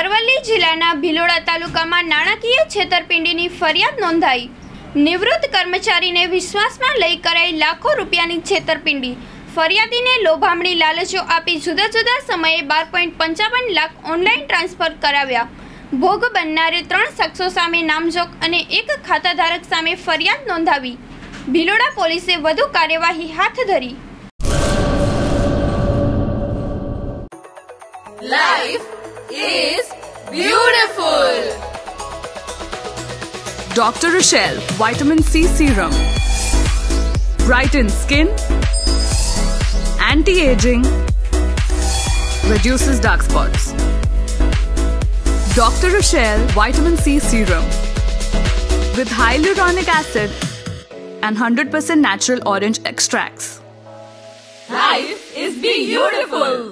અરવલ્લી જિલ્લાના ભિલોડા તાલુકામાં નાણાકીય છેતરપિંડીની ફરિયાદ નોંધાઈ. નિવૃત્ત કર્મચારીને વિશ્વાસમાં લઈ કરાઈ લાખો રૂપિયાની છેતરપિંડી. ફરિયાદીને લોભામણી લાલચો આપી જુદા જુદા સમયે 12.55 લાખ ઓનલાઈન ટ્રાન્સફર કરાવ્યા. ભોગ બનનારે 3 શખ્સો સામે નામજોગ અને 1 ખાતાધારક સામે ફરિયાદ નોંધાવી. ભિલોડા પોલીસે વધુ કાર્યવાહી હાથ ધરી. Life is beautiful. Dr. Rochelle Vitamin C Serum brightens skin, anti-aging, reduces dark spots. Dr. Rochelle Vitamin C Serum with hyaluronic acid and 100% natural orange extracts. Life is beautiful.